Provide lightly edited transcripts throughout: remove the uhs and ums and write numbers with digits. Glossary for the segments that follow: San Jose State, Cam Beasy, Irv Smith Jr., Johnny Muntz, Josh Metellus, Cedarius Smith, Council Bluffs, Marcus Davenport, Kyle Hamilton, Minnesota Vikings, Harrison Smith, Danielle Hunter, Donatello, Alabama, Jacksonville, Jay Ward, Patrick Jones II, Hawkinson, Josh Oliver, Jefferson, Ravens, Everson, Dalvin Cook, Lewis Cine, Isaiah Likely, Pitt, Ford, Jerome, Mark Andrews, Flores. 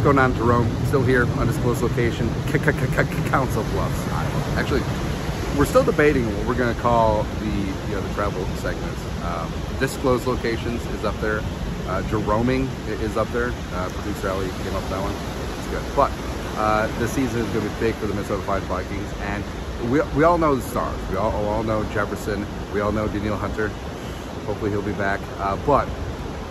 What's going on, Jerome? Still here, undisclosed location, Council Bluffs. Actually, we're still debating what we're going to call the travel segments. Disclosed locations is up there. Jeroming is up there. Producer Ali came up with that one. It's good. But the season is going to be big for the Minnesota Vikings, and we all know the stars. We all know Jefferson. We all know Danielle Hunter. Hopefully he'll be back. But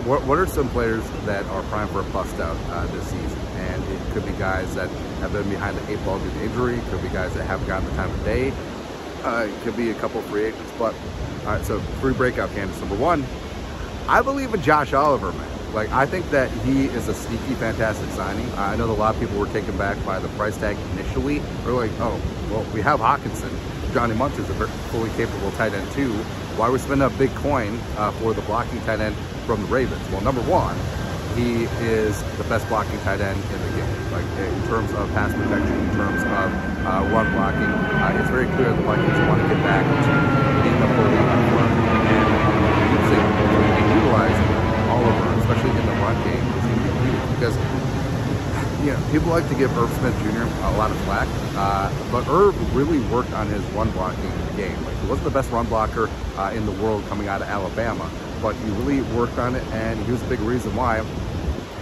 what are some players that are primed for a bust out this season? And it could be guys that have been behind the eight ball due to injury. It could be guys that haven't gotten the time of day. It could be a couple free agents. But all right, so free breakout candidates. Number one, I believe in Josh Oliver, man. Like, I think that he is a sneaky, fantastic signing. I know that a lot of people were taken back by the price tag initially. They're like, oh, well, we have Hawkinson. Johnny Muntz is a very fully capable tight end too. Why are we spending a big coin for the blocking tight end from the Ravens? Well, number one, he is the best blocking tight end in the game. Like, in terms of pass protection, in terms of run blocking, it's very clear the Vikings want to get back to being the holding front and using and utilizing Oliver, especially in the run game, is going to be huge because, you know, people like to give Irv Smith Jr. a lot of flack, but Irv really worked on his run blocking game. Like, he wasn't the best run blocker in the world coming out of Alabama, but he really worked on it, and he was a big reason why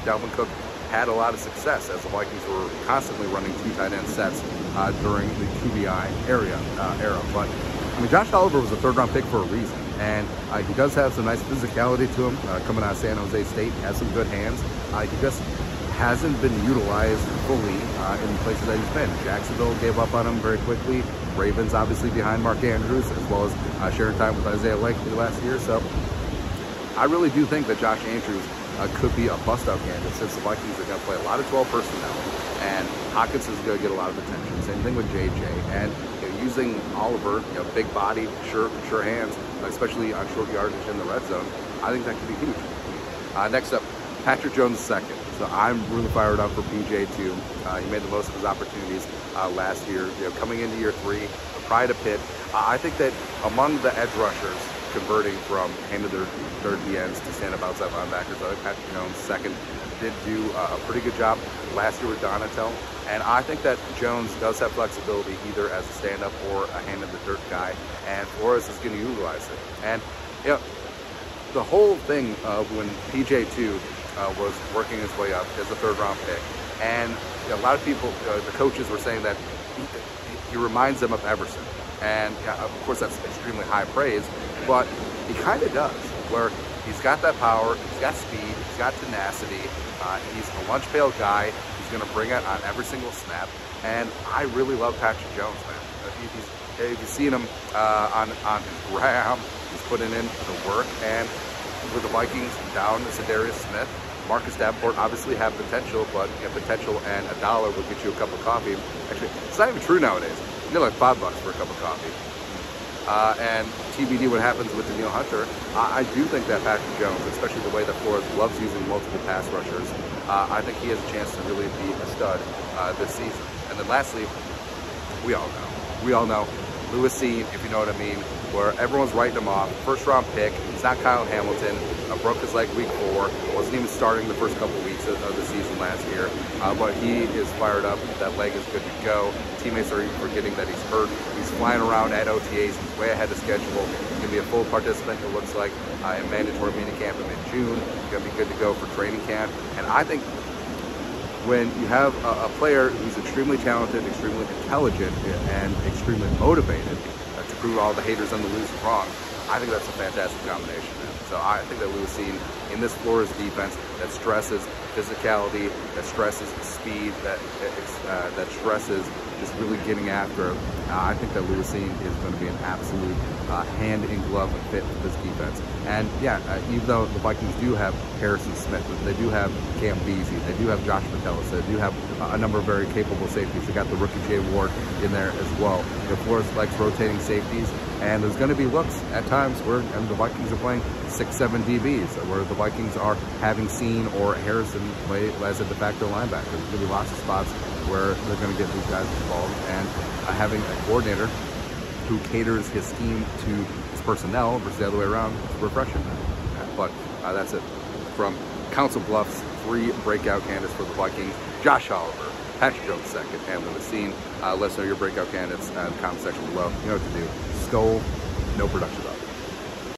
Dalvin Cook had a lot of success as the Vikings were constantly running two tight end sets during the QBI era. But I mean, Josh Oliver was a third-round pick for a reason, and he does have some nice physicality to him coming out of San Jose State. Has some good hands. He just hasn't been utilized fully in the places that he's been. Jacksonville gave up on him very quickly. Ravens obviously behind Mark Andrews, as well as sharing time with Isaiah Likely last year. So I really do think that Josh Andrews could be a bust-out candidate, since the Vikings are going to play a lot of 12 personnel, and Hawkinson's going to get a lot of attention. Same thing with JJ, and using Oliver, big body, sure hands, especially on short yardage in the red zone. I think that could be huge. Next up, Patrick Jones II. So I'm really fired up for PJ too. He made the most of his opportunities last year. Coming into year three, the pride of Pitt. I think that among the edge rushers converting from hand to their third DNs to stand up outside linebackers, I think Patrick Jones II did do a pretty good job last year with Donatello. And I think that Jones does have flexibility either as a stand-up or a hand in the dirt guy, and Flores is going to utilize it. And the whole thing of when PJ2 was working his way up as a third-round pick, and a lot of people, the coaches were saying that he reminds them of Everson. And of course, that's extremely high praise, but he kind of does, where he's got that power, he's got speed, he's got tenacity, he's a lunch pail guy. Going to bring it on every single snap, and I really love Patrick Jones, man. You've seen him on his gram. He's putting in the work, and with the Vikings down to Cedarius Smith, Marcus Davenport obviously have potential, but potential and $1 will get you a cup of coffee. Actually, it's not even true nowadays. You get like $5 for a cup of coffee. And TBD what happens with Danielle Hunter. I do think that Patrick Jones, especially the way that Flores loves using multiple pass rushers, I think he has a chance to really be a stud this season. And then lastly, we all know, Lewis Cine, if you know what I mean, where everyone's writing him off. First-round pick. He's not Kyle Hamilton. Broke his leg week 4. Wasn't even starting the first couple weeks of the season last year. But he is fired up. That leg is good to go. Teammates are forgetting that he's hurt. He's flying around at OTAs. He's way ahead of schedule. He's going to be a full participant, it looks like, in mandatory minicamp in mid-June. He's going to be good to go for training camp. And I think when you have a player who's extremely talented, extremely intelligent, and extremely motivated to prove all the haters and the losers wrong, I think that's a fantastic combination, man. So I think that Lewis Cine, in this Flores defense that stresses physicality, that stresses speed, that stresses just really getting after, I think that Lewis Cine is going to be an absolute hand-in-glove fit with this defense. And yeah, even though the Vikings do have Harrison Smith, they do have Cam Beasy, they do have Josh Metellus, they do have a number of very capable safeties. They got the rookie Jay Ward in there as well. Flores likes rotating safeties, and there's going to be looks at times where the Vikings are playing 6-7 DBs, where the Vikings are having Cine or Harrison play as a de facto linebacker. There's going to be lots of spots where they're going to get these guys involved, and having a coordinator who caters his scheme to his personnel versus the other way around is refreshing. But that's it from Council Bluffs, three breakout candidates for the Vikings: Josh Oliver, Patrick Jones II, and Lewis Cine. Let us know your breakout candidates in the comment section below. You know what to do. Skull, no production up.